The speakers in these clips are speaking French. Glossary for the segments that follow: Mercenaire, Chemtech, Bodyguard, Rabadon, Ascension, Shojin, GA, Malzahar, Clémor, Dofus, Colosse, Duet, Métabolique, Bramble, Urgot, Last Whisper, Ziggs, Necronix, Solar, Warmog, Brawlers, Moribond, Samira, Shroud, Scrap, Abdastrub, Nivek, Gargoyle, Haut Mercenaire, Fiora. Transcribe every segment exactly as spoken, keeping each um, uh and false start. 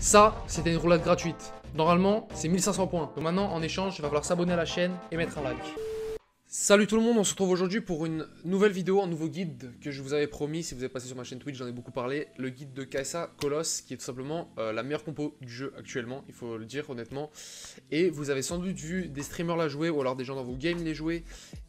Ça, c'était une roulade gratuite. Normalement, c'est mille cinq cents points. Donc maintenant, en échange, il va falloir s'abonner à la chaîne et mettre un like. Salut tout le monde, on se retrouve aujourd'hui pour une nouvelle vidéo, un nouveau guide que je vous avais promis. Si vous êtes passé sur ma chaîne Twitch, j'en ai beaucoup parlé. Le guide de Kai'Sa, Colosse, qui est tout simplement euh, la meilleure compo du jeu actuellement, il faut le dire honnêtement. Et vous avez sans doute vu des streamers la jouer, ou alors des gens dans vos games les jouer.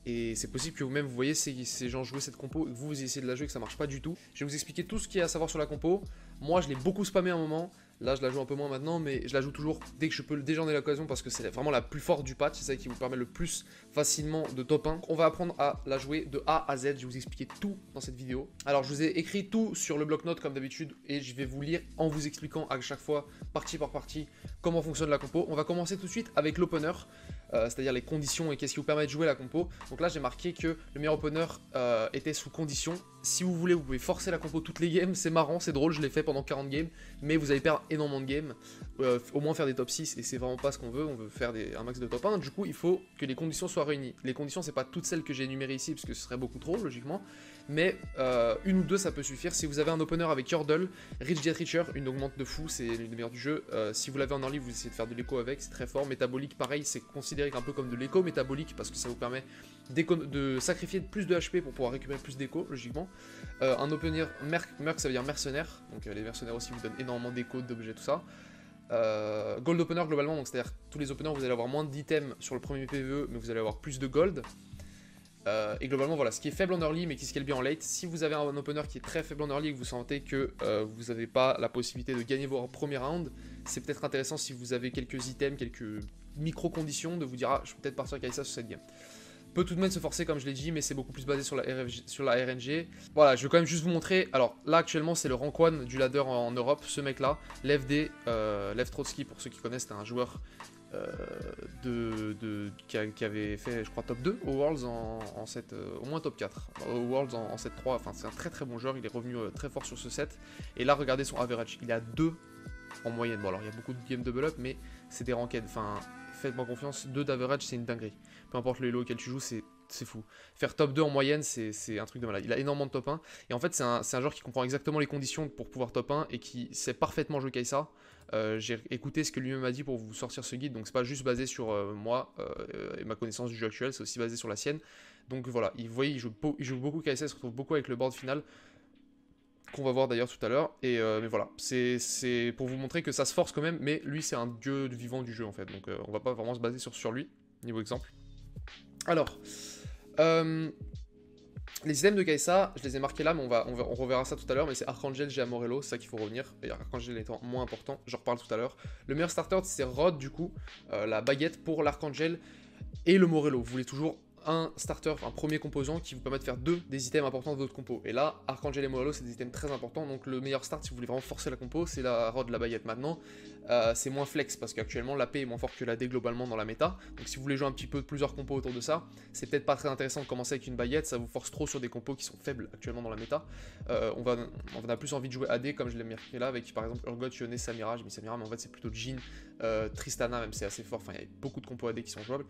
Et c'est possible que vous-même vous voyez ces, ces gens jouer cette compo, que vous, vous essayez de la jouer, que ça marche pas du tout. Je vais vous expliquer tout ce qu'il y a à savoir sur la compo. Moi, je l'ai beaucoup spammé à un moment. Là, je la joue un peu moins maintenant, mais je la joue toujours dès que je peux, dès j'en ai l'occasion, parce que c'est vraiment la plus forte du patch. C'est celle qui vous permet le plus facilement de top un. On va apprendre à la jouer de A à Z. Je vais vous expliquer tout dans cette vidéo. Alors, je vous ai écrit tout sur le bloc-notes comme d'habitude, et je vais vous lire en vous expliquant à chaque fois, partie par partie, comment fonctionne la compo. On va commencer tout de suite avec l'opener, euh, c'est-à-dire les conditions et qu'est-ce qui vous permet de jouer la compo. Donc là, j'ai marqué que le meilleur opener euh, était sous condition. Si vous voulez, vous pouvez forcer la compo toutes les games, c'est marrant, c'est drôle, je l'ai fait pendant quarante games, mais vous allez perdre énormément de games, euh, au moins faire des top six, et c'est vraiment pas ce qu'on veut, on veut faire des, un max de top un, du coup il faut que les conditions soient réunies. Les conditions, c'est pas toutes celles que j'ai énumérées ici, parce que ce serait beaucoup trop, logiquement, mais euh, une ou deux ça peut suffire. Si vous avez un opener avec Yordle, Rich Get Richer, une augmente de fou, c'est l'une des meilleures du jeu, euh, si vous l'avez en early, vous essayez de faire de l'écho avec, c'est très fort. Métabolique, pareil, c'est considéré un peu comme de l'écho métabolique, parce que ça vous permet de sacrifier plus de H P pour pouvoir récupérer plus d'écho, logiquement. Euh, un opener merc, merc ça veut dire mercenaire, donc euh, les mercenaires aussi vous donnent énormément d'écho, d'objets, tout ça. Euh, gold opener globalement, donc c'est-à-dire tous les openers vous allez avoir moins d'items sur le premier P V E, mais vous allez avoir plus de gold. Euh, et globalement voilà, ce qui est faible en early mais qui scale bien en late, si vous avez un opener qui est très faible en early et que vous sentez que euh, vous n'avez pas la possibilité de gagner vos premiers rounds, c'est peut-être intéressant si vous avez quelques items, quelques micro-conditions, de vous dire ah je peux peut-être partir avec Kai'Sa sur cette game. Peut tout de même se forcer comme je l'ai dit, mais c'est beaucoup plus basé sur la, R F G, sur la R N G. Voilà, je vais quand même juste vous montrer. Alors là actuellement c'est le rank one du ladder en, en Europe, ce mec là, Lev D, euh, Lev Trotsky pour ceux qui connaissent, c'est un joueur euh, de, de, qui, a, qui avait fait je crois top deux au Worlds, en, en set, euh, au moins top quatre, au Worlds en, en set trois, enfin c'est un très très bon joueur, il est revenu euh, très fort sur ce set. Et là regardez son average, il a deux en moyenne, bon alors il y a beaucoup de game double up mais c'est des ranked, enfin... Faites-moi confiance, deux d'average c'est une dinguerie. Peu importe le elo auquel tu joues, c'est fou. Faire top deux en moyenne, c'est un truc de malade. Il a énormément de top un. Et en fait, c'est un, un joueur qui comprend exactement les conditions pour pouvoir top un et qui sait parfaitement jouer Kai'Sa. Euh, J'ai écouté ce que lui-même a dit pour vous sortir ce guide. Donc, c'est pas juste basé sur euh, moi euh, et ma connaissance du jeu actuel, c'est aussi basé sur la sienne. Donc voilà, vous voyez, il joue, il joue beaucoup Kai'Sa, il se retrouve beaucoup avec le board final, qu'on va voir d'ailleurs tout à l'heure, et euh, mais voilà, c'est pour vous montrer que ça se force quand même, mais lui c'est un dieu vivant du jeu en fait, donc euh, on va pas vraiment se baser sur, sur lui, niveau exemple. Alors, euh, les items de Kai'Sa, je les ai marqués là, mais on, va, on, va, on reverra ça tout à l'heure, mais c'est Archangel, G A, Morello, c'est ça qu'il faut revenir, et Archangel étant moins important, j'en reparle tout à l'heure. Le meilleur starter c'est Rod du coup, euh, la baguette pour l'Archangel et le Morello, vous voulez toujours un starter, un premier composant qui vous permet de faire deux des items importants de votre compo. Et là, Archangel et Morello, c'est des items très importants. Donc le meilleur start, si vous voulez vraiment forcer la compo, c'est la Rod, la baguette. Maintenant, euh, c'est moins flex parce qu'actuellement l'A P est moins fort que la D globalement dans la méta. Donc si vous voulez jouer un petit peu plusieurs compos autour de ça, c'est peut-être pas très intéressant de commencer avec une baguette. Ça vous force trop sur des compos qui sont faibles actuellement dans la méta. Euh, on, va, on a plus envie de jouer A D comme je l'ai marqué là, avec par exemple Urgot, Sion, Samira. J'ai mis Samira, mais en fait c'est plutôt Jhin, euh, Tristana, même c'est assez fort. Enfin, il y a beaucoup de compos A D qui sont jouables.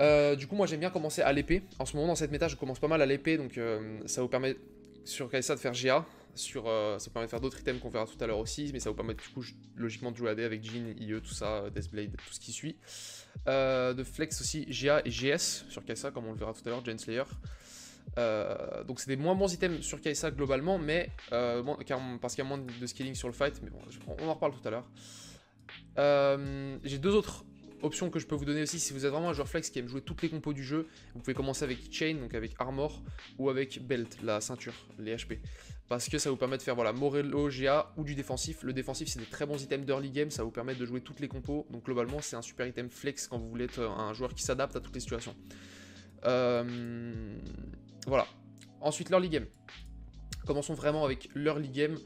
Euh, du coup moi j'aime bien commencer à l'épée, en ce moment dans cette méta je commence pas mal à l'épée, donc euh, ça vous permet sur Kai'Sa de faire G A, sur, euh, ça vous permet de faire d'autres items qu'on verra tout à l'heure aussi, mais ça vous permet du coup logiquement de jouer A D avec Jhin, I E, tout ça, Deathblade, tout ce qui suit. Euh, de flex aussi G A et G S sur Kai'Sa comme on le verra tout à l'heure, Genslayer. Euh, donc c'est des moins bons items sur Kai'Sa globalement, mais euh, bon, car, parce qu'il y a moins de scaling sur le fight, mais bon on en reparle tout à l'heure. Euh, j'ai deux autres option que je peux vous donner aussi, si vous êtes vraiment un joueur flex qui aime jouer toutes les compos du jeu, vous pouvez commencer avec Chain, donc avec Armor, ou avec Belt, la ceinture, les H P. Parce que ça vous permet de faire voilà, Morello, G A ou du défensif. Le défensif, c'est des très bons items d'early game, ça vous permet de jouer toutes les compos. Donc globalement, c'est un super item flex quand vous voulez être un joueur qui s'adapte à toutes les situations. Euh... Voilà. Ensuite, l'early game. Commençons vraiment avec l'early game.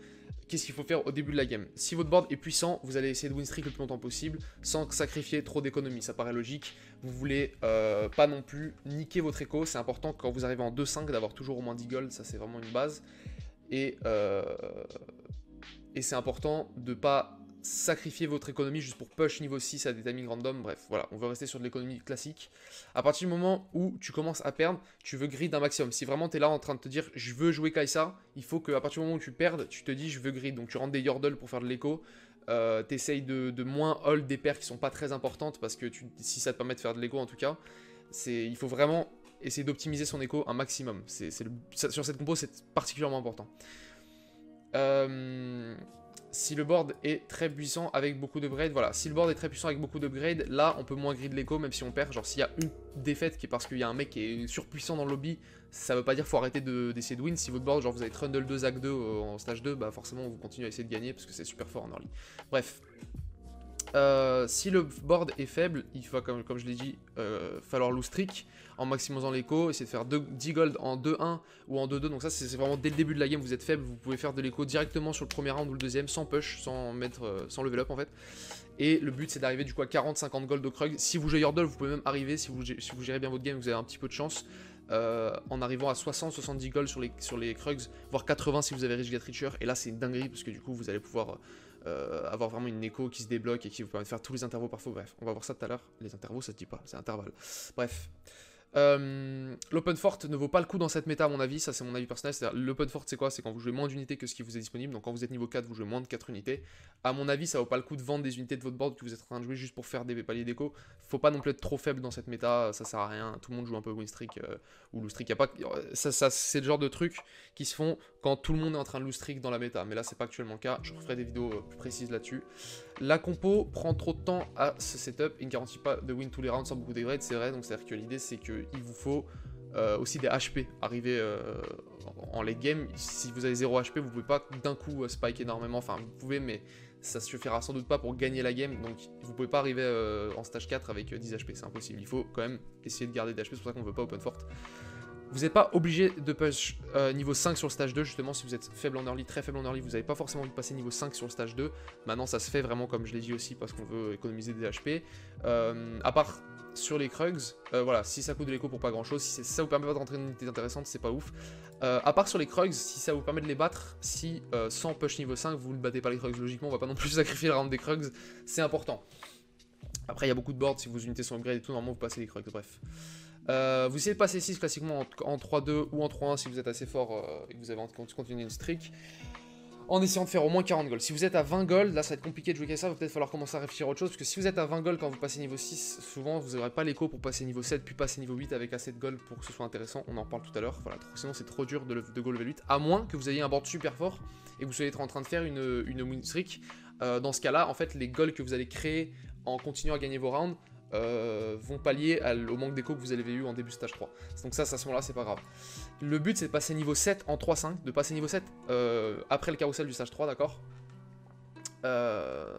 Qu'est-ce qu'il faut faire au début de la game? Si votre board est puissant, vous allez essayer de win streak le plus longtemps possible sans sacrifier trop d'économies, ça paraît logique. Vous voulez euh, pas non plus niquer votre écho, c'est important quand vous arrivez en deux cinq d'avoir toujours au moins dix gold, ça c'est vraiment une base. Et, euh, et c'est important de pas sacrifier votre économie juste pour push niveau six à des timings random, bref, voilà, on veut rester sur de l'économie classique. À partir du moment où tu commences à perdre, tu veux grid un maximum. Si vraiment tu es là en train de te dire je veux jouer Kai'Sa, il faut qu'à partir du moment où tu perds, tu te dis je veux grid. Donc tu rentres des Yordle pour faire de l'écho, Euh, t'essayes de, de moins hold des paires qui sont pas très importantes parce que tu, si ça te permet de faire de l'écho en tout cas, il faut vraiment essayer d'optimiser son écho un maximum. C'est, c'est le, ça, sur cette compo c'est particulièrement important. Euh, si le board est très puissant avec beaucoup d'upgrades, voilà, si le board est très puissant avec beaucoup d'upgrades, là on peut moins grid l'écho même si on perd. Genre s'il y a une défaite qui est parce qu'il y a un mec qui est surpuissant dans le lobby, ça veut pas dire qu'il faut arrêter d'essayer de, de win. Si votre board, genre vous avez Trundle deux, Zach deux euh, en stage deux, bah forcément vous continuez à essayer de gagner parce que c'est super fort en early. Bref, euh, si le board est faible, il va comme, comme je l'ai dit, euh, falloir loose trick en maximisant l'écho, essayer de faire dix gold en deux un ou en deux deux, donc ça c'est vraiment dès le début de la game, vous êtes faible, vous pouvez faire de l'écho directement sur le premier round ou le deuxième, sans push, sans mettre, sans level up en fait, et le but c'est d'arriver du coup à quarante cinquante gold de Krug. Si vous jouez Yordle, vous pouvez même arriver, si vous, si vous gérez bien votre game, vous avez un petit peu de chance, euh, en arrivant à soixante soixante-dix gold sur les, sur les Krugs, voire quatre-vingts si vous avez Rich Get Richer, et là c'est une dinguerie, parce que du coup vous allez pouvoir euh, avoir vraiment une écho qui se débloque et qui vous permet de faire tous les intervaux parfois. Bref, on va voir ça tout à l'heure, les intervaux ça se dit pas, c'est intervalle, bref. Euh, l'open fort ne vaut pas le coup dans cette méta à mon avis, ça c'est mon avis personnel, c'est-à-dire l'open fort c'est quoi? C'est quand vous jouez moins d'unités que ce qui vous est disponible, donc quand vous êtes niveau quatre vous jouez moins de quatre unités, à mon avis ça vaut pas le coup de vendre des unités de votre board que vous êtes en train de jouer juste pour faire des paliers d'écho. Faut pas non plus être trop faible dans cette méta, ça sert à rien, tout le monde joue un peu win streak euh, ou loose streak, y a pas... ça, ça, c'est le genre de trucs qui se font quand tout le monde est en train de loose streak dans la méta, mais là c'est pas actuellement le cas, je referai des vidéos plus précises là-dessus. La compo prend trop de temps à ce setup et ne garantit pas de win tous les rounds sans beaucoup d'upgrades, c'est vrai, donc c'est-à-dire que l'idée c'est que il vous faut euh, aussi des H P arriver euh, en late game. Si vous avez zéro H P, vous pouvez pas d'un coup euh, spike énormément, enfin vous pouvez mais ça suffira sans doute pas pour gagner la game, donc vous pouvez pas arriver euh, en stage quatre avec euh, dix H P, c'est impossible, il faut quand même essayer de garder des H P, c'est pour ça qu'on veut pas open fort. Vous n'êtes pas obligé de push euh, niveau cinq sur le stage deux, justement si vous êtes faible en early, très faible en early, vous n'avez pas forcément envie de passer niveau cinq sur le stage deux, maintenant ça se fait vraiment comme je l'ai dit aussi parce qu'on veut économiser des H P, euh, à part sur les Krugs, euh, voilà, si ça coûte de l'écho pour pas grand chose, si ça vous permet pas de rentrer dans une unité intéressante, c'est pas ouf. Euh, à part sur les Krugs, si ça vous permet de les battre, si euh, sans push niveau cinq, vous ne battez pas les Krugs, logiquement on va pas non plus sacrifier le round des Krugs, c'est important. Après il y a beaucoup de boards, si vos unités sont upgrade et tout, normalement vous passez les Krugs, bref. Euh, vous essayez de passer six classiquement en, en trois deux ou en trois un si vous êtes assez fort euh, et que vous avez continué une streak, en essayant de faire au moins quarante gold. Si vous êtes à vingt gold, là ça va être compliqué de jouer Kai'Sa, il va peut-être falloir commencer à réfléchir à autre chose, parce que si vous êtes à vingt gold quand vous passez niveau six, souvent vous n'aurez pas l'écho pour passer niveau sept, puis passer niveau huit avec assez de gold pour que ce soit intéressant, on en parle tout à l'heure, voilà, sinon c'est trop dur de, le, de go level huit, à moins que vous ayez un board super fort et que vous soyez en train de faire une, une win streak. Euh, dans ce cas-là, en fait, les gold que vous allez créer en continuant à gagner vos rounds, Euh, vont pallier à, au manque d'écho que vous avez eu en début de stage trois. Donc ça, à ce moment-là, c'est pas grave. Le but, c'est de passer niveau sept en trois cinq, de passer niveau sept euh, après le carrousel du stage trois, d'accord? euh,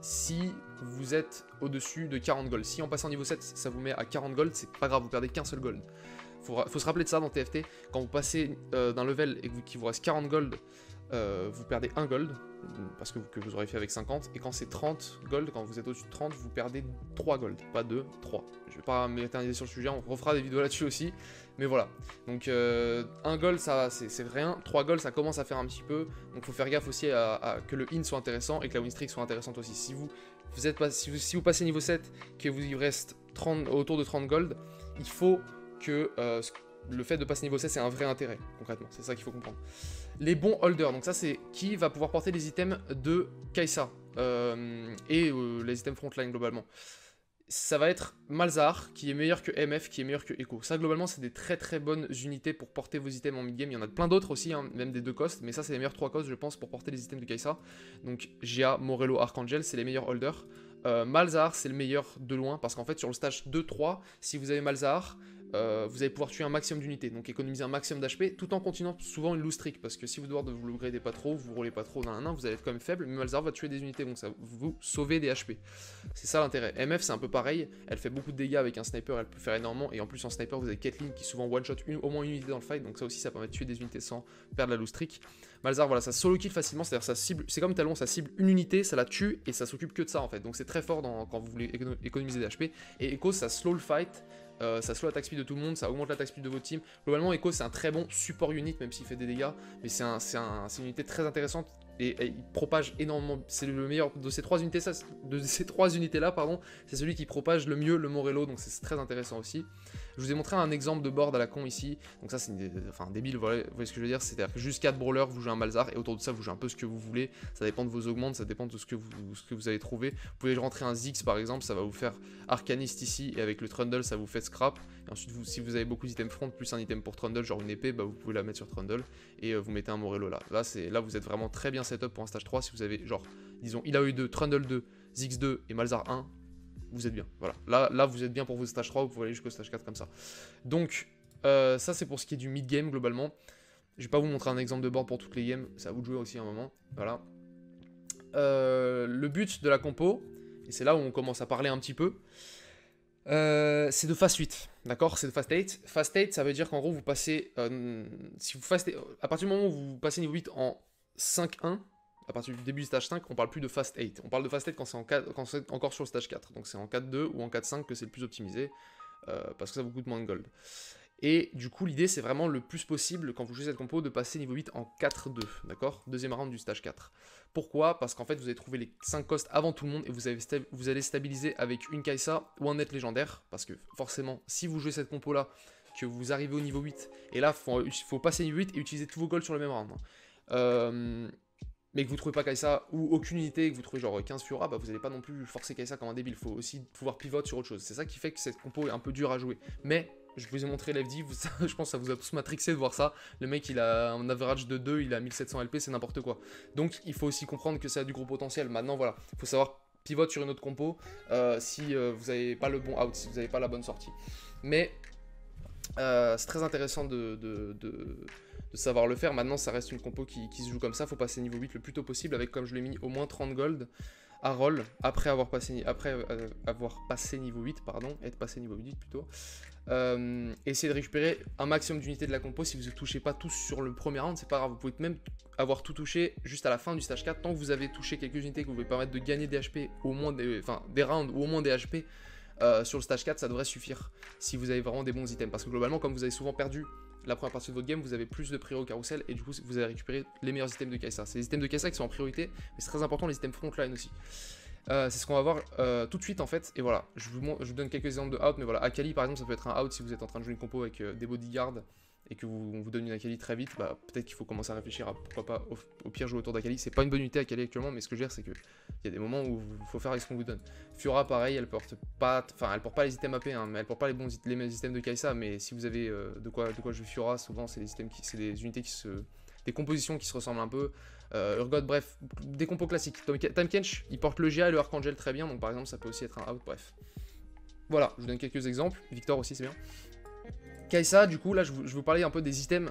Si vous êtes au-dessus de quarante gold, si en passant niveau sept, ça vous met à quarante gold, c'est pas grave, vous perdez qu'un seul gold. Faut, faut se rappeler de ça dans T F T, quand vous passez euh, d'un level et qu'il vous reste quarante gold, Euh, vous perdez un gold, parce que vous, que vous aurez fait avec cinquante, et quand c'est trente gold, quand vous êtes au-dessus de trente, vous perdez trois gold, pas deux, trois. Je vais pas m'éterniser sur le sujet, on refera des vidéos là-dessus aussi, mais voilà. Donc euh, un gold, ça c'est rien, trois gold, ça commence à faire un petit peu, donc faut faire gaffe aussi à, à que le in soit intéressant, et que la win streak soit intéressante aussi. Si vous, vous, êtes pas, si vous, si vous passez niveau sept, que vous y reste trente, autour de trente gold, il faut que... Euh, le fait de passer niveau sept, c'est un vrai intérêt, concrètement, c'est ça qu'il faut comprendre. Les bons holders, donc ça c'est qui va pouvoir porter les items de Kai'Sa, euh, et euh, les items frontline globalement. Ça va être Malzahar, qui est meilleur que M F, qui est meilleur que Echo. Ça globalement c'est des très très bonnes unités pour porter vos items en mid-game, il y en a plein d'autres aussi, hein, même des deux costs, mais ça c'est les meilleurs trois costs je pense pour porter les items de Kai'Sa. Donc G A, Morello, Archangel, c'est les meilleurs holders. Euh, Malzahar c'est le meilleur de loin, parce qu'en fait sur le stage deux trois, si vous avez Malzahar, Euh, vous allez pouvoir tuer un maximum d'unités, donc économiser un maximum d'H P, tout en continuant souvent une loose streak, parce que si vous devez vous l'upgrader pas trop, vous roulez pas trop, nan, nan, vous allez être quand même faible, mais Malzahar va tuer des unités, donc ça vous sauver des H P. C'est ça l'intérêt. M F c'est un peu pareil, elle fait beaucoup de dégâts avec un sniper, elle peut faire énormément, et en plus en sniper vous avez Caitlyn qui souvent one shot une, au moins une unité dans le fight, donc ça aussi ça permet de tuer des unités sans perdre la loose streak. Malzahar, voilà, ça solo kill facilement, c'est-à-dire ça cible, c'est comme Talon, ça cible une unité, ça la tue, et ça s'occupe que de ça en fait, donc c'est très fort dans, quand vous voulez économiser des H P, et Echo ça slow le fight. euh, ça slow l'attaque speed de tout le monde, ça augmente l'attaque speed de votre team. Globalement, Echo c'est un très bon support unit, même s'il fait des dégâts, mais c'est un, un, une unité très intéressante et, et il propage énormément. C'est le meilleur de ces trois unités, ça, de ces trois unités là, pardon, c'est celui qui propage le mieux le Morello, donc c'est très intéressant aussi. Je vous ai montré un exemple de board à la con ici, donc ça c'est enfin, débile, voilà, vous voyez ce que je veux dire, c'est-à-dire que juste quatre brawlers, vous jouez un Malzahar et autour de ça vous jouez un peu ce que vous voulez, ça dépend de vos augmentes, ça dépend de ce que vous, ce que vous allez trouver. Vous pouvez rentrer un Ziggs par exemple, ça va vous faire Arcaniste ici, et avec le Trundle ça vous fait Scrap, et ensuite vous, si vous avez beaucoup d'items front, plus un item pour Trundle, genre une épée, bah vous pouvez la mettre sur Trundle, et euh, vous mettez un Morello là. Là, là vous êtes vraiment très bien setup pour un stage trois, si vous avez genre, disons, I A E deux, Trundle deux, Ziggs deux et Malzahar un, vous êtes bien, voilà. Là, là, vous êtes bien pour vos stages trois, vous pouvez aller jusqu'au stage quatre comme ça. Donc, euh, ça, c'est pour ce qui est du mid-game, globalement. Je vais pas vous montrer un exemple de board pour toutes les games, c'est à vous de jouer aussi à un moment, voilà. Euh, le but de la compo, et c'est là où on commence à parler un petit peu, euh, c'est de phase huit, d'accord? C'est de fast huit. Fast huit, ça veut dire qu'en gros, vous passez... Euh, si vous fast... À partir du moment où vous passez niveau huit en cinq un... À partir du début du stage cinq, on parle plus de fast huit. On parle de fast huit quand c'est en encore sur le stage quatre. Donc c'est en quatre deux ou en quatre cinq que c'est le plus optimisé, euh, parce que ça vous coûte moins de gold. Et du coup, l'idée, c'est vraiment le plus possible, quand vous jouez cette compo, de passer niveau huit en quatre deux, d'accord? Deuxième round du stage quatre. Pourquoi? Parce qu'en fait, vous allez trouver les cinq costs avant tout le monde et vous, avez sta vous allez stabiliser avec une Kai'Sa ou un net légendaire, parce que forcément, si vous jouez cette compo-là, que vous arrivez au niveau huit, et là, il faut, faut passer niveau huit et utiliser tous vos golds sur le même round. Euh... mais que vous trouvez pas Kai'Sa ou aucune unité, que vous trouvez genre quinze Fiora, bah vous n'allez pas non plus forcer Kai'Sa comme un débile, il faut aussi pouvoir pivoter sur autre chose. C'est ça qui fait que cette compo est un peu dure à jouer. Mais, je vous ai montré l'F D, je pense que ça vous a tous matrixé de voir ça. Le mec il a un average de deux, il a mille sept cents L P, c'est n'importe quoi. Donc il faut aussi comprendre que ça a du gros potentiel. Maintenant voilà, il faut savoir pivot sur une autre compo euh, si euh, vous n'avez pas le bon out, si vous n'avez pas la bonne sortie. Mais, euh, c'est très intéressant de... de, de de savoir le faire. Maintenant, ça reste une compo qui, qui se joue comme ça, faut passer niveau huit le plus tôt possible, avec, comme je l'ai mis, au moins trente gold à roll, après avoir passé, après avoir passé niveau huit, pardon, être passé niveau huit plutôt. Euh, essayez de récupérer un maximum d'unités de la compo, si vous ne touchez pas tous sur le premier round, c'est pas grave, vous pouvez même avoir tout touché juste à la fin du stage quatre, tant que vous avez touché quelques unités que vous pouvez permettre de gagner des H P, au moins des, enfin, des rounds ou au moins des H P, euh, sur le stage quatre, ça devrait suffire, si vous avez vraiment des bons items, parce que globalement, comme vous avez souvent perdu la première partie de votre game, vous avez plus de priorité au carrousel et du coup vous allez récupérer les meilleurs items de Kai'Sa. C'est les items de Kai'Sa qui sont en priorité, mais c'est très important les items frontline aussi. Euh, c'est ce qu'on va voir euh, tout de suite en fait, et voilà, je vous, montre, je vous donne quelques exemples de out, mais voilà, Akali par exemple ça peut être un out si vous êtes en train de jouer une compo avec euh, des bodyguards et que vous, on vous donne une Akali très vite, bah peut-être qu'il faut commencer à réfléchir à pourquoi pas au, au pire jouer autour d'Akali. C'est pas une bonne unité Akali actuellement, mais ce que je veux dire c'est qu'il y a des moments où il faut faire avec ce qu'on vous donne. Fiora pareil, elle porte pas, enfin elle porte pas les items A P, hein, mais elle porte pas les bons les mêmes items de Kai'Sa, mais si vous avez euh, de quoi de quoi jouer Fiora, souvent c'est des items qui, c'est des unités qui se... des compositions qui se ressemblent un peu, euh, Urgot, bref, des compos classiques. Time Kench, il porte le G A et le Archangel très bien, donc par exemple ça peut aussi être un out, bref. Voilà, je vous donne quelques exemples, Victor aussi c'est bien. Kai'Sa, du coup, là je vous, je vous parlais un peu des items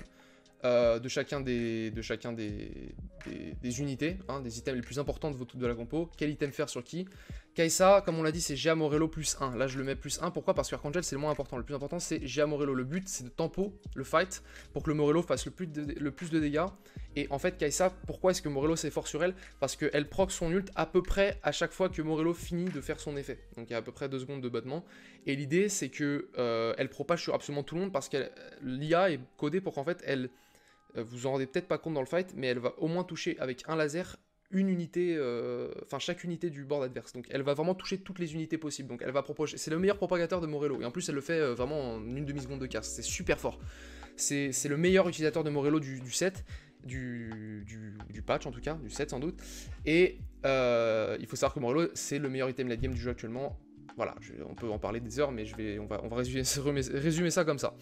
euh, de chacun des, de chacun des, des, des unités, hein, des items les plus importants de, votre, de la compo, quel item faire sur qui. Kai'Sa, comme on l'a dit, c'est G A Morello plus un. Là, je le mets plus un. Pourquoi? Parce que Archangel, c'est le moins important. Le plus important, c'est G A Morello. Le but, c'est de tempo le fight pour que le Morello fasse le plus de, le plus de dégâts. Et en fait, Kai'Sa, pourquoi est-ce que Morello s'efforce sur elle? Parce qu'elle proc son ult à peu près à chaque fois que Morello finit de faire son effet. Donc, il y a à peu près deux secondes de battement. Et l'idée, c'est qu'elle euh, propage sur absolument tout le monde parce que l'I A est codée pour qu'en fait, elle... Euh, vous en rendez peut-être pas compte dans le fight, mais elle va au moins toucher avec un laser... une unité, enfin euh, chaque unité du board adverse, donc elle va vraiment toucher toutes les unités possibles, donc elle va propager, c'est le meilleur propagateur de Morello, et en plus elle le fait euh, vraiment en une demi-seconde de cast, c'est super fort, c'est le meilleur utilisateur de Morello du, du set, du, du, du patch en tout cas, du set sans doute, et euh, il faut savoir que Morello c'est le meilleur item late game du jeu actuellement, voilà, je, on peut en parler des heures, mais je vais, on va, on va résumer, résumer ça comme ça.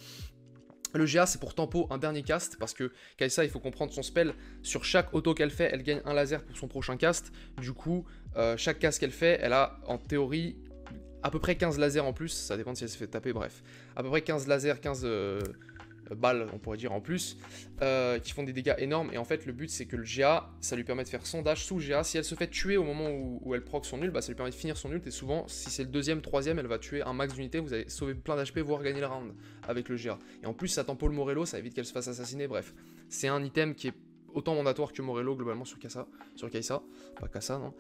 Le G A c'est pour tempo un dernier cast parce que Kai'Sa il faut comprendre son spell, sur chaque auto qu'elle fait elle gagne un laser pour son prochain cast, du coup euh, chaque cast qu'elle fait elle a en théorie à peu près quinze lasers en plus, ça dépend de si elle se fait taper, bref, à peu près quinze lasers, quinze euh, balles on pourrait dire en plus, euh, qui font des dégâts énormes, et en fait le but c'est que le G A ça lui permet de faire son dash sous G A, si elle se fait tuer au moment où, où elle proc son ult, bah ça lui permet de finir son ult, et souvent si c'est le deuxième, troisième, elle va tuer un max d'unités, vous allez sauver plein d'H P voire gagner le round avec le G A, et en plus ça tempo le Morello, ça évite qu'elle se fasse assassiner, bref, c'est un item qui est autant mandatoire que Morello globalement sur Kai'Sa, sur Kai'Sa, pas Kai'Sa non,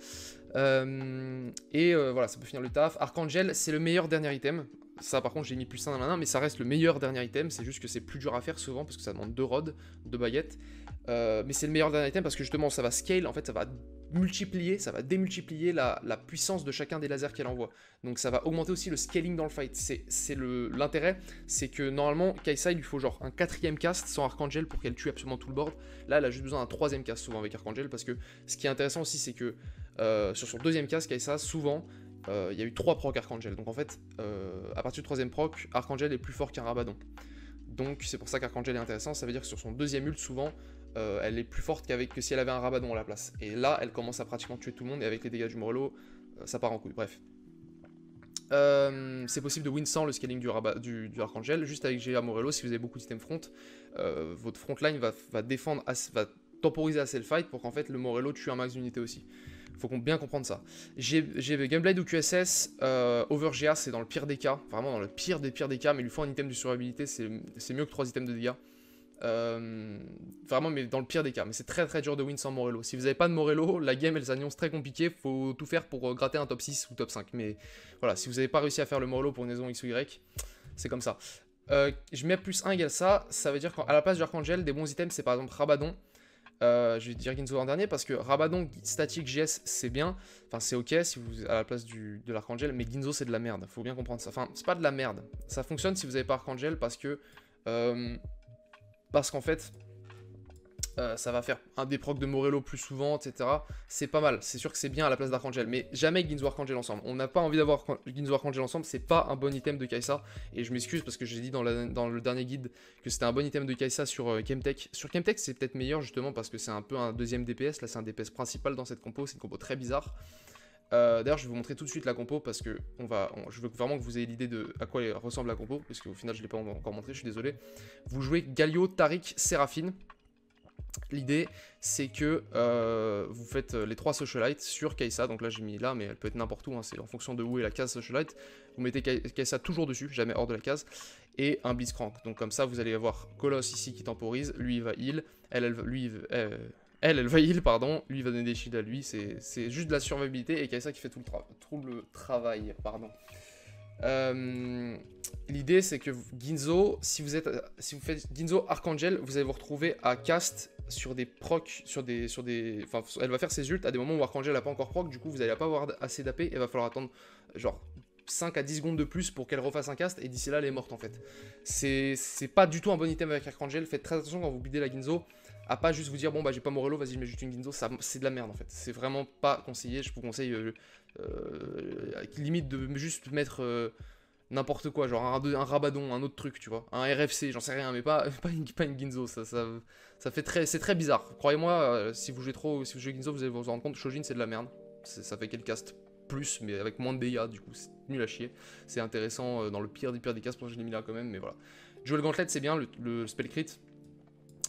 euh, et euh, voilà ça peut finir le taf. Archangel c'est le meilleur dernier item, Ça par contre j'ai mis plus un à la main, mais ça reste le meilleur dernier item, c'est juste que c'est plus dur à faire souvent parce que ça demande deux rods, deux baguettes. Euh, mais c'est le meilleur dernier item parce que justement ça va scale, en fait ça va multiplier, ça va démultiplier la, la puissance de chacun des lasers qu'elle envoie. Donc ça va augmenter aussi le scaling dans le fight. C'est l'intérêt, c'est que normalement Kai'Sa il lui faut genre un quatrième cast sans Archangel pour qu'elle tue absolument tout le board. Là elle a juste besoin d'un troisième cast souvent avec Archangel parce que ce qui est intéressant aussi c'est que euh, sur son deuxième cast Kai'Sa souvent... Il euh, y a eu trois procs Archangel, donc en fait, euh, à partir du troisième proc, Archangel est plus fort qu'un Rabadon. Donc c'est pour ça qu'Archangel est intéressant, ça veut dire que sur son deuxième ult, souvent, euh, elle est plus forte qu'avec que si elle avait un Rabadon à la place. Et là, elle commence à pratiquement tuer tout le monde, et avec les dégâts du Morello, euh, ça part en couille, bref. Euh, c'est possible de win sans le scaling du, rabat, du, du Archangel, juste avec G A Morello, si vous avez beaucoup d'items front, euh, votre frontline va, va défendre, va temporiser assez le fight pour qu'en fait le Morello tue un max d'unités aussi. Faut bien comprendre ça. J'ai Gameblade ou Q S S, euh, Over G A c'est dans le pire des cas, vraiment dans le pire des pires des cas, mais il lui faut un item de survivabilité, c'est mieux que trois items de dégâts. Euh, vraiment mais dans le pire des cas, mais c'est très très dur de win sans Morello. Si vous n'avez pas de Morello, la game elle s'annonce très compliquée, faut tout faire pour gratter un top six ou top cinq, mais voilà, si vous n'avez pas réussi à faire le Morello pour une raison X ou Y, c'est comme ça. Euh, je mets plus un égale ça, ça veut dire qu'à la place du Archangel, des bons items c'est par exemple Rabadon. Euh, je vais dire Ginzo en dernier parce que Rabadon statique G S c'est bien, enfin c'est ok si vous à la place du, de l'Archangel, mais Ginzo c'est de la merde, faut bien comprendre ça, enfin c'est pas de la merde, ça fonctionne si vous avez pas Archangel parce que euh, parce qu'en fait euh, ça va faire un des procs de Morello plus souvent etc, c'est pas mal, c'est sûr que c'est bien à la place d'Archangel, mais jamais Ginzo Archangel ensemble, on n'a pas envie d'avoir Ginzo Archangel ensemble, c'est pas un bon item de Kai'Sa, et je m'excuse parce que j'ai dit dans, la, dans le dernier guide que c'était un bon item de Kai'Sa sur euh, Chemtech. Sur Chemtech c'est peut-être meilleur justement parce que c'est un peu un deuxième D P S, là c'est un D P S principal dans cette compo, c'est une compo très bizarre. Euh, D'ailleurs je vais vous montrer tout de suite la compo parce que on va, on, je veux vraiment que vous ayez l'idée de à quoi ressemble la compo, parce qu'au final je ne l'ai pas encore montré, je suis désolé. Vous jouez Galio, Taric, Séraphine. L'idée, c'est que euh, vous faites les trois Socialite sur Kai'Sa, donc là j'ai mis là, mais elle peut être n'importe où, hein, c'est en fonction de où est la case Socialite, vous mettez Kai'Sa toujours dessus, jamais hors de la case, et un Blitzcrank, donc comme ça vous allez avoir Colosse ici qui temporise, lui il va heal, elle elle, lui, euh, elle, elle va heal, pardon, lui il va donner des shields à lui, c'est juste de la survivabilité, et Kai'Sa qui fait tout le, tra tout le travail, pardon. Euh, l'idée c'est que Ginzo, si vous, êtes, si vous faites Ginzo Archangel, vous allez vous retrouver à cast sur des procs, sur des, sur des, enfin elle va faire ses ults à des moments où Archangel n'a pas encore proc, du coup vous n'allez pas avoir assez d'A P et il va falloir attendre genre cinq à dix secondes de plus pour qu'elle refasse un cast, et d'ici là elle est morte en fait. C'est pas du tout un bon item avec Archangel, faites très attention quand vous buildez la Ginzo, à pas juste vous dire bon bah j'ai pas Morello, vas-y je mets juste une Ginzo, c'est de la merde en fait, c'est vraiment pas conseillé, je vous conseille euh, euh, limite de juste mettre euh, n'importe quoi, genre un, un Rabadon, un autre truc tu vois, un R F C, j'en sais rien, mais pas, pas, une, pas une Ginzo, ça, ça, ça fait très, c'est très bizarre, croyez-moi, euh, si vous jouez trop, si vous jouez Ginzo vous allez vous rendre compte, Shojin c'est de la merde, ça fait quel cast plus, mais avec moins de dégâts, du coup c'est nul à chier, c'est intéressant euh, dans le pire des pires des cas, pour que je l'ai mis là quand même, mais voilà. Jouer le Gantlet c'est bien, le, le spell crit,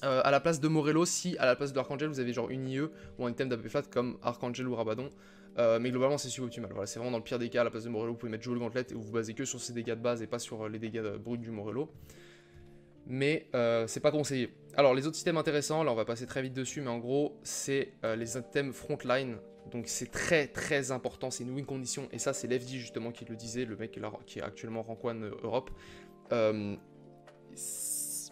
euh, à la place de Morello, si à la place de l'Archangel vous avez genre une I E ou un item d'A P flat comme Archangel ou Rabadon, euh, mais globalement c'est suboptimal, voilà, c'est vraiment dans le pire des cas, à la place de Morello vous pouvez mettre Jouer le Gantlet et vous vous basez que sur ses dégâts de base et pas sur les dégâts bruts du Morello. Mais euh, c'est pas conseillé. Alors les autres systèmes intéressants, là on va passer très vite dessus, mais en gros c'est euh, les items frontline. Donc c'est très très important, c'est une win condition, et ça c'est l'F D justement qui le disait, le mec là, qui est actuellement rank one Europe. Euh,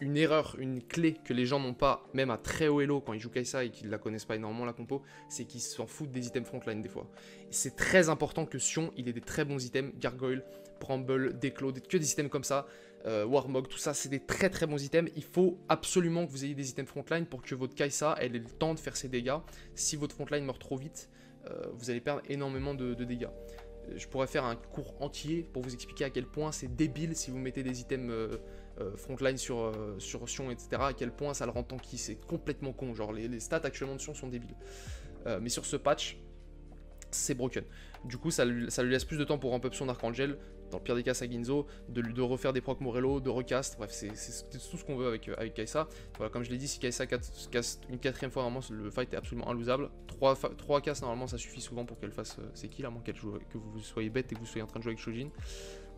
une erreur, une clé que les gens n'ont pas, même à très haut elo quand ils jouent Kai'Sa et qu'ils ne la connaissent pas énormément la compo, c'est qu'ils s'en foutent des items frontline des fois. C'est très important que Sion, il ait des très bons items, Gargoyle, Bramble, Déclos, que des items comme ça. Euh, Warmog, tout ça c'est des très très bons items, il faut absolument que vous ayez des items frontline pour que votre Kai'Sa elle ait le temps de faire ses dégâts. Si votre frontline meurt trop vite, euh, vous allez perdre énormément de, de dégâts. Je pourrais faire un cours entier pour vous expliquer à quel point c'est débile si vous mettez des items euh, euh, frontline sur, euh, sur Sion etc, à quel point ça le rend tanky, c'est complètement con, genre les, les stats actuellement de Sion sont débiles, euh, mais sur ce patch c'est broken. Du coup ça lui, ça lui laisse plus de temps pour ramp up son Archangel, dans le pire des cas à Ginzo, de, de refaire des procs Morello, de recast, bref c'est tout ce qu'on veut avec, avec Kai'Sa. Voilà, comme je l'ai dit, si Kai'Sa casse une quatrième fois normalement le fight est absolument inlosable, trois castes normalement ça suffit souvent pour qu'elle fasse, c'est qui là, qu'elle joue, que vous soyez bête et que vous soyez en train de jouer avec Shojin.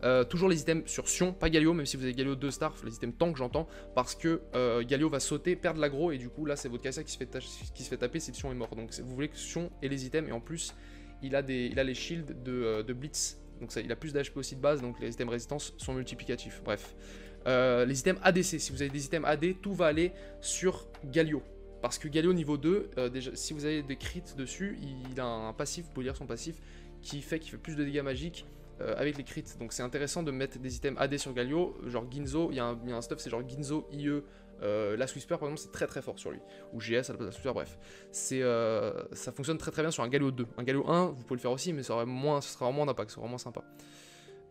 Euh, toujours les items sur Sion, pas Galio, même si vous avez Galio deux stars, les items tank j'entends, parce que euh, Galio va sauter, perdre l'aggro, et du coup là c'est votre Kai'Sa qui se fait, qui se fait taper si Sion est mort, donc vous voulez que Sion ait les items, et en plus il a, des, il a les shields de, de Blitz Donc ça, il a plus d'H P aussi de base, donc les items résistance sont multiplicatifs. Bref. Euh, les items A D C, si vous avez des items A D, tout va aller sur Galio. Parce que Galio niveau deux, euh, déjà, si vous avez des crits dessus, il a un passif, vous pouvez lire son passif, qui fait qu'il fait plus de dégâts magiques euh, avec les crits. Donc c'est intéressant de mettre des items A D sur Galio, genre Ginzo, il y, y a un stuff, c'est genre Ginzo, I E, euh, Last Whisper par exemple, c'est très très fort sur lui. Ou G S, Last Whisper, bref. Euh, ça fonctionne très très bien sur un Galio deux. Un Galio un, vous pouvez le faire aussi, mais ça aura moins, ça sera moins d'impact, c'est vraiment sympa.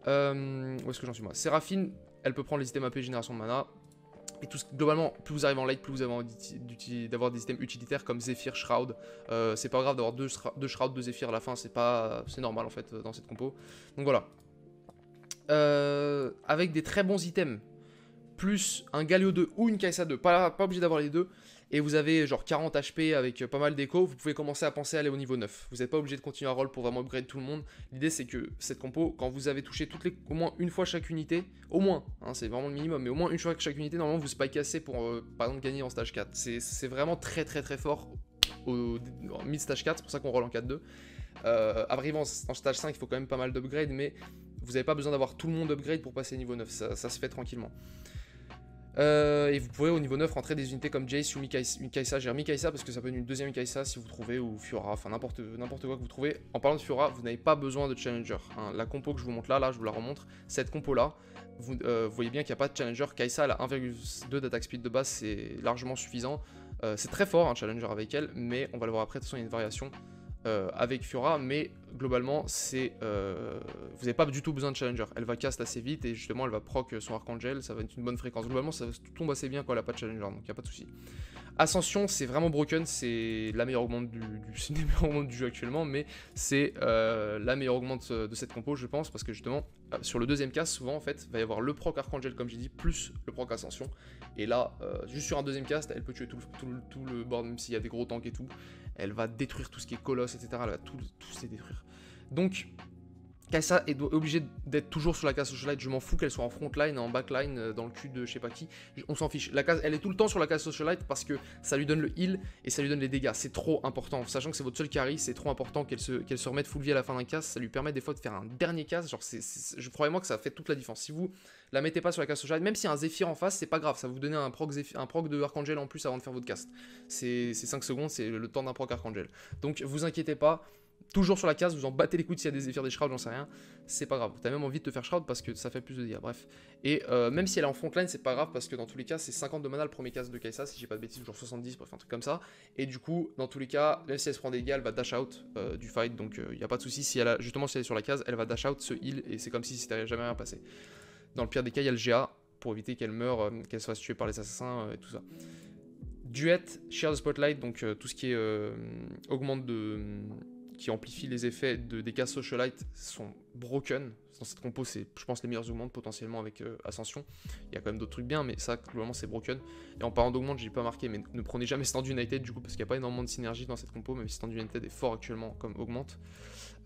Euh, où est-ce que j'en suis moi? Séraphine, elle peut prendre les items A P génération de mana. Et tout, globalement, plus vous arrivez en light, plus vous avez envie d'avoir des items utilitaires comme Zephyr, Shroud. Euh, c'est pas grave d'avoir deux, deux Shroud, deux Zephyr à la fin, c'est pas, c'est normal en fait dans cette compo. Donc voilà. Euh, avec des très bons items, plus un Galio deux ou une Kai'Sa deux, pas, pas obligé d'avoir les deux, et vous avez genre quarante H P avec pas mal d'écho, vous pouvez commencer à penser à aller au niveau neuf. Vous n'êtes pas obligé de continuer à roll pour vraiment upgrade tout le monde. L'idée c'est que cette compo, quand vous avez touché toutes les, au moins une fois chaque unité, au moins, hein, c'est vraiment le minimum, mais au moins une fois chaque unité, normalement vous spikez assez pour euh, par exemple gagner en stage quatre. C'est vraiment très très très fort au, au mid stage quatre, c'est pour ça qu'on roll en quatre deux. Euh, Arrivant en, en stage cinq, il faut quand même pas mal d'upgrade, mais vous n'avez pas besoin d'avoir tout le monde upgrade pour passer niveau neuf, ça, ça se fait tranquillement. Euh, et vous pouvez au niveau neuf rentrer des unités comme Jace ou Kai'Sa. J'ai remis Kai'Sa parce que ça peut être une deuxième Kai'Sa si vous trouvez, ou Fiora, enfin n'importe quoi que vous trouvez. En parlant de Fiora, vous n'avez pas besoin de Challenger, hein. La compo que je vous montre là, là je vous la remontre, cette compo là, vous euh, voyez bien qu'il n'y a pas de Challenger. Kai'Sa elle a un virgule deux d'attaque speed de base, c'est largement suffisant. euh, C'est très fort un hein, Challenger avec elle, mais on va le voir après, de toute façon il y a une variation euh, avec Fiora. Mais globalement c'est euh, vous n'avez pas du tout besoin de Challenger, elle va cast assez vite et justement elle va proc son Archangel, ça va être une bonne fréquence. Globalement ça tombe assez bien quand elle n'a pas de Challenger, donc il n'y a pas de souci. Ascension c'est vraiment broken, c'est la meilleure augmente du, du, des meilleures augmentes du jeu actuellement, mais c'est euh, la meilleure augmente de cette compo je pense, parce que justement sur le deuxième cast souvent en fait va y avoir le proc Archangel comme j'ai dit, plus le proc Ascension, et là euh, juste sur un deuxième cast elle peut tuer tout le, tout le, tout le board, même s'il y a des gros tanks et tout, elle va détruire tout ce qui est Colosse etc, elle va tout, tout les détruire. Donc, Kai'Sa est obligée d'être toujours sur la case Socialite. Je m'en fous qu'elle soit en frontline, en backline, dans le cul de je sais pas qui. On s'en fiche. La case, elle est tout le temps sur la case Socialite parce que ça lui donne le heal et ça lui donne les dégâts. C'est trop important. Sachant que c'est votre seul carry, c'est trop important qu'elle se, qu'elle se remette full vie à la fin d'un cast. Ça lui permet des fois de faire un dernier cast. Genre, c'est, c'est, je crois moi que ça fait toute la différence. Si vous la mettez pas sur la case Socialite, même s'il y a un Zephyr en face, c'est pas grave. Ça vous donne un proc, un proc de Archangel en plus avant de faire votre cast. C'est cinq secondes, c'est le temps d'un proc Archangel. Donc, vous inquiétez pas. Toujours sur la case, vous en battez les coudes s'il y a des Zephyrs, des Shrouds, j'en sais rien, c'est pas grave. T'as même envie de te faire Shroud parce que ça fait plus de dégâts, bref. Et euh, même si elle est en frontline, c'est pas grave parce que dans tous les cas, c'est cinquante de mana le premier cast de Kai'Sa, si j'ai pas de bêtises, genre soixante-dix, bref, un truc comme ça. Et du coup, dans tous les cas, même si elle se prend des dégâts, elle va dash out euh, du fight, donc il euh, n'y a pas de souci. Si elle a, justement, si elle est sur la case, elle va dash out, se heal, et c'est comme si c'était jamais rien passé. Dans le pire des cas, il y a le G A pour éviter qu'elle meure, euh, qu'elle soit tuée par les assassins euh, et tout ça. Duet, Share the Spotlight, donc euh, tout ce qui est euh, augmente de. Euh, qui amplifie les effets de, des cases Socialite sont broken. Dans cette compo, c'est, je pense, les meilleures augmentes potentiellement avec euh, Ascension. Il y a quand même d'autres trucs bien, mais ça, globalement, c'est broken. Et en parlant d'augmente, j'ai pas marqué, mais ne prenez jamais Stand United, du coup, parce qu'il n'y a pas énormément de synergie dans cette compo, même si Stand United est fort actuellement comme augmente.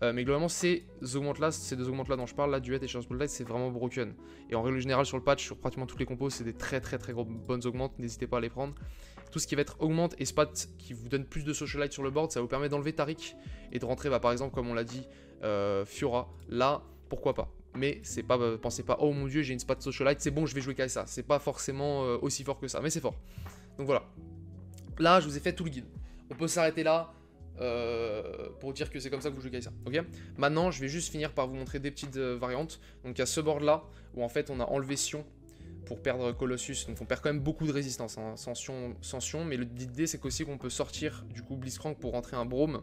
Euh, mais globalement, ces augmentes-là, ces deux augmentes-là dont je parle, là, Duet et Charge Spotlight, c'est vraiment broken. Et en règle générale, sur le patch, sur pratiquement toutes les compos, c'est des très très très gros, bonnes augmentes, n'hésitez pas à les prendre. Tout ce qui va être augmente et spot qui vous donne plus de Socialite sur le board, ça vous permet d'enlever Taric et de rentrer, bah, par exemple, comme on l'a dit, euh, Fiora. Là, pourquoi pas? Mais c'est pas, euh, pensez pas, oh mon dieu, j'ai une spot Socialite, c'est bon, je vais jouer Kai'Sa. C'est pas forcément euh, aussi fort que ça, mais c'est fort. Donc voilà. Là, je vous ai fait tout le guide. On peut s'arrêter là euh, pour dire que c'est comme ça que vous jouez Kai'Sa. Ok? Maintenant, je vais juste finir par vous montrer des petites euh, variantes. Donc il y a ce board là où en fait on a enlevé Sion pour perdre Colossus, donc on perd quand même beaucoup de résistance, hein. Sanction, sanction, mais l'idée c'est qu'aussi qu'on peut sortir du coup Blitzcrank pour rentrer un Brome,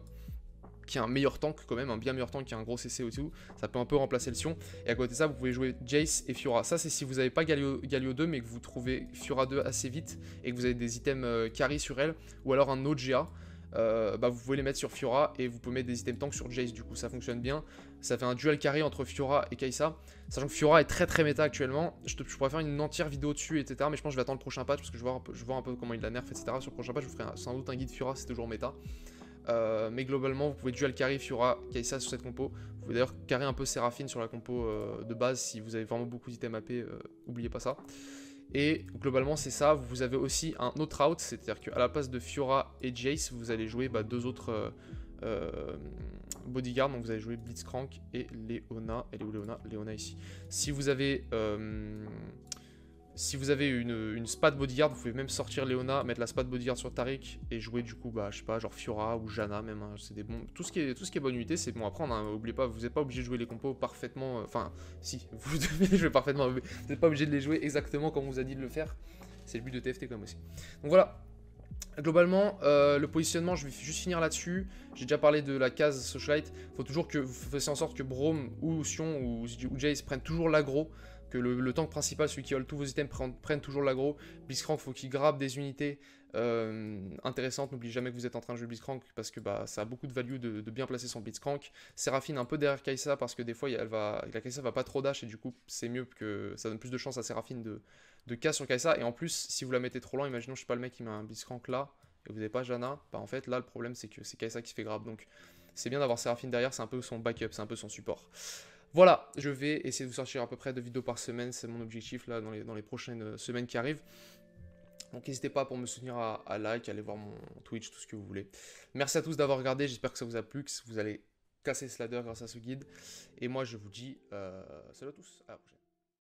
qui est un meilleur tank quand même, un bien meilleur tank qui a un gros C C au tout, ça peut un peu remplacer le Sion, et à côté de ça vous pouvez jouer Jace et Fiora. Ça c'est si vous n'avez pas Galio, Galio deux mais que vous trouvez Fiora deux assez vite, et que vous avez des items euh, carry sur elle, ou alors un autre G A. Euh, bah vous pouvez les mettre sur Fiora et vous pouvez mettre des items tank sur Jace, du coup ça fonctionne bien. Ça fait un duel carré entre Fiora et Kai'Sa. Sachant que Fiora est très très méta actuellement, je, te, je pourrais faire une entière vidéo dessus etc, mais je pense que je vais attendre le prochain patch parce que je vois un peu, je vois un peu comment il la nerf etc. Sur le prochain patch je vous ferai un, sans doute un guide Fiora, c'est toujours méta. Euh, mais globalement vous pouvez duel carry Fiora, Kai'Sa sur cette compo. Vous pouvez d'ailleurs carrer un peu Séraphine sur la compo euh, de base si vous avez vraiment beaucoup d'items A P, euh, oubliez pas ça. Et globalement c'est ça, vous avez aussi un autre out, c'est-à-dire qu'à la place de Fiora et Jace, vous allez jouer bah, deux autres euh, bodyguard, donc vous allez jouer Blitzcrank et Léona. Elle est où Léona? Léona ici. Si vous avez euh, si vous avez une, une spat bodyguard, vous pouvez même sortir Léona, mettre la spat bodyguard sur Taric et jouer du coup, bah je sais pas, genre Fiora ou Janna même, hein, c'est des bons... Tout ce qui est, tout ce qui est bonne unité, c'est bon à prendre, hein, oubliez pas, vous n'êtes pas obligé de jouer les compos parfaitement... Enfin, euh, si, vous devez les jouer parfaitement, vous n'êtes pas obligé de les jouer exactement comme on vous a dit de le faire. C'est le but de T F T quand même aussi. Donc voilà, globalement, euh, le positionnement, je vais juste finir là-dessus. J'ai déjà parlé de la case Socialite. Il faut toujours que vous fassiez en sorte que Braum ou Sion ou, ou Jace prennent toujours l'aggro. Que le, le tank principal, celui qui hold tous vos items, prenne, prenne toujours l'aggro. Blitzcrank, faut qu'il grappe des unités euh, intéressantes. N'oubliez jamais que vous êtes en train de jouer Blitzcrank parce que bah, ça a beaucoup de value de, de bien placer son Blitzcrank. Séraphine un peu derrière Kai'Sa parce que des fois, elle va, la Kai'Sa va pas trop dash et du coup, c'est mieux que ça donne plus de chance à Séraphine de... de cas sur Kai'Sa, et en plus, si vous la mettez trop loin, imaginons, je sais pas, le mec qui met un Blitzcrank là, et vous n'avez pas Janna, bah en fait, là, le problème, c'est que c'est Kai'Sa qui se fait grab, donc c'est bien d'avoir Séraphine derrière, c'est un peu son backup, c'est un peu son support. Voilà, je vais essayer de vous sortir à peu près deux vidéos par semaine, c'est mon objectif, là, dans les, dans les prochaines semaines qui arrivent. Donc n'hésitez pas pour me soutenir à, à like, à aller voir mon Twitch, tout ce que vous voulez. Merci à tous d'avoir regardé, j'espère que ça vous a plu, que vous allez casser ce ladder grâce à ce guide, et moi, je vous dis, euh, salut à tous, à la prochaine.